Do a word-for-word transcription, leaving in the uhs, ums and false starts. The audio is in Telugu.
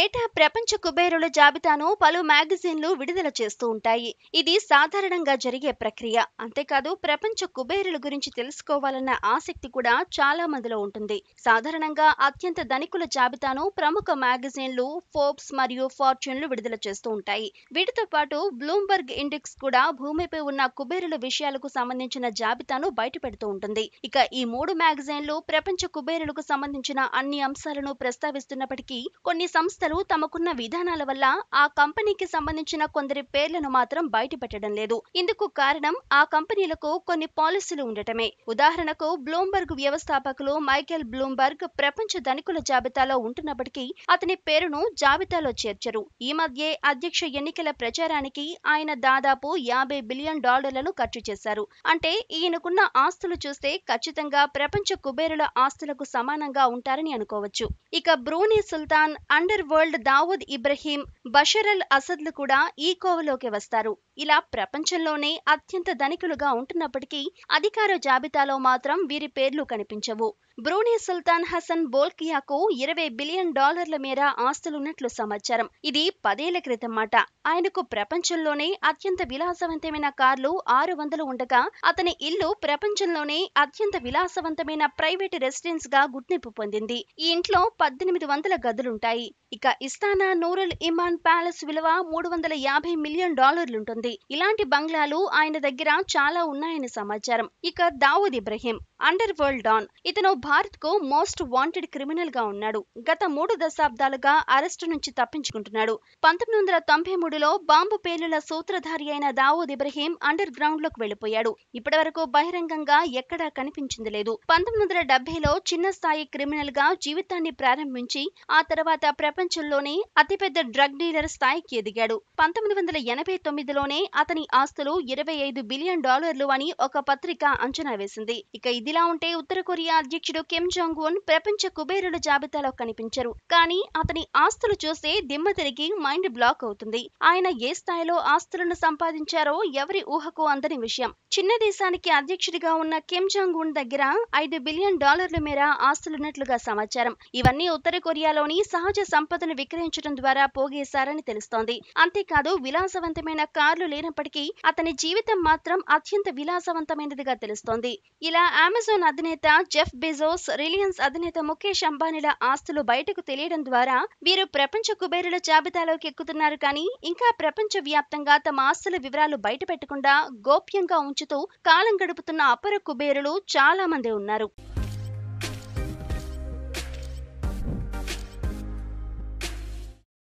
ఏటా ప్రపంచ కుబేరుల జాబితాను పలు మ్యాగజైన్లు విడుదల చేస్తూ ఉంటాయి. ఇది సాధారణంగా జరిగే ప్రక్రియ. అంతేకాదు, ప్రపంచ కుబేరుల గురించి తెలుసుకోవాలన్న ఆసక్తి కూడా చాలా మందిలో ఉంటుంది. సాధారణంగా అత్యంత ధనికుల జాబితాను ప్రముఖ మ్యాగజైన్లు ఫోర్బ్స్ మరియు ఫార్చ్యూన్లు విడుదల చేస్తూ ఉంటాయి. వీటితో పాటు బ్లూంబర్గ్ ఇండెక్స్ కూడా భూమిపై ఉన్న కుబేరుల విషయాలకు సంబంధించిన జాబితాను బయటపెడుతూ ఉంటుంది. ఇక ఈ మూడు మ్యాగజైన్లు ప్రపంచ కుబేరులకు సంబంధించిన అన్ని అంశాలను ప్రస్తావిస్తున్నప్పటికీ కొన్ని సంస్థలు తమకున్న విధానాల వల్ల ఆ కంపెనీకి సంబంధించిన కొందరి పేర్లను మాత్రం బయటపెట్టడం లేదు. ఇందుకు కారణం ఆ కంపెనీలకు కొన్ని పాలసీలు ఉండటమే. ఉదాహరణకు, బ్లూంబర్గ్ వ్యవస్థాపకులు మైకేల్ బ్లూంబర్గ్ ప్రపంచ ధనికుల జాబితాలో ఉంటున్నప్పటికీ అతని పేరును జాబితాలో చేర్చరు. ఈ మధ్య అధ్యక్ష ఎన్నికల ప్రచారానికి ఆయన దాదాపు యాభై బిలియన్ డాలర్లను ఖర్చు చేశారు. అంటే ఈయనకున్న ఆస్తులు చూస్తే ఖచ్చితంగా ప్రపంచ కుబేరుల ఆస్తులకు సమానంగా ఉంటారని అనుకోవచ్చు. ఇక బ్రూనీ సుల్తాన్, underworld Dawood Ibrahim, Bashar al అసద్లు కూడా ఈ కోవలోకి వస్తారు. ఇలా ప్రపంచంలోనే అత్యంత ధనికులుగా ఉంటున్నప్పటికీ అధికార జాబితాలో మాత్రం వీరి పేర్లు కనిపించవు. బ్రూనీ సుల్తాన్ హసన్ బోల్కియాకు ఇరవై బిలియన్ డాలర్ల మేర ఆస్తులున్నట్లు సమాచారం. ఇది పదేళ్ల క్రితం మాట. ఆయనకు ప్రపంచంలోనే అత్యంత విలాసవంతమైన కార్లు ఆరు వందలు ఉండగా, అతని ఇల్లు ప్రపంచంలోనే అత్యంత విలాసవంతమైన ప్రైవేట్ రెసిడెన్స్ గా గుర్తింపు పొందింది. ఈ ఇంట్లో పద్దెనిమిది వందల గదులుంటాయి. ఇక ఇస్తానా నూరుల్ ఇమాన్ ప్యాలెస్ విలువ మూడు వందల యాభై మిలియన్ డాలర్లుంటుంది. ఇలాంటి బంగ్లాలు ఆయన దగ్గర చాలా ఉన్నాయని సమాచారం. ఇక Dawood Ibrahim, underworld don. ఇతను భారత్ కు మోస్ట్ వాంటెడ్ క్రిమినల్ గా ఉన్నాడు. గత మూడు దశాబ్దాలుగా అరెస్టు నుంచి తప్పించుకుంటున్నాడు. పంతొమ్మిది వందల తొంభై మూడులో బాంబు పేలుల సూత్రధారి అయిన దావూద్ ఇబ్రహీం అండర్ గ్రౌండ్ లోకి వెళ్లిపోయాడు. ఇప్పటి వరకు బహిరంగంగా ఎక్కడా కనిపించింది లేదు. పంతొమ్మిది వందల డెబ్బైలో చిన్న స్థాయి క్రిమినల్ గా జీవితాన్ని ప్రారంభించి ఆ తర్వాత ప్రపంచంలోనే అతిపెద్ద డ్రగ్ డీలర్ స్థాయికి ఎదిగాడు. పంతొమ్మిది వందల ఎనభై తొమ్మిదిలోనే అతని ఆస్తులు ఇరవై ఐదు బిలియన్ డాలర్లు అని ఒక పత్రిక అంచనా వేసింది. ఇక ఇదిలా ఉంటే ఉత్తర కొరియా అధ్యక్షుడు కిమ్ జాంగ్ ఉన్ ప్రపంచ కుబేరుల జాబితాలో కనిపించరు. కానీ అతని ఆస్తులు చూస్తే దిమ్మ తిరిగి మైండ్ బ్లాక్ అవుతుంది. ఆయన ఏ స్థాయిలో ఆస్తులను సంపాదించారో ఎవరి ఊహకు అందని విషయం. చిన్న దేశానికి అధ్యక్షుడిగా ఉన్న కిమ్ జాంగ్ ఉన్ దగ్గర ఐదు బిలియన్ డాలర్ల మేర ఆస్తులున్నట్లుగా సమాచారం. ఇవన్నీ ఉత్తర కొరియాలోని సహజ సంపదను విక్రయించడం ద్వారా పోగేశారని తెలుస్తోంది. అంతేకాదు, విలాసవంతమైన కార్లు లేనప్పటికీ అతని జీవితం మాత్రం అత్యంత విలాసవంతమైనదిగా తెలుస్తోంది. ఇలా అమెజాన్ అధినేత జెఫ్ బెజోస్, రిలయన్స్ అధినేత ముఖేష్ అంబానీల ఆస్తులు బయటకు తెలియడం ద్వారా వీరు ప్రపంచ కుబేరుల జాబితాలోకి ఎక్కుతున్నారు. కానీ ఇంకా ప్రపంచ వ్యాప్తంగా తమ ఆస్తుల వివరాలు బయట పెట్టకుండా గోప్యంగా ఉంచుతూ కాలం గడుపుతున్న అపర కుబేరులు చాలా మంది ఉన్నారు.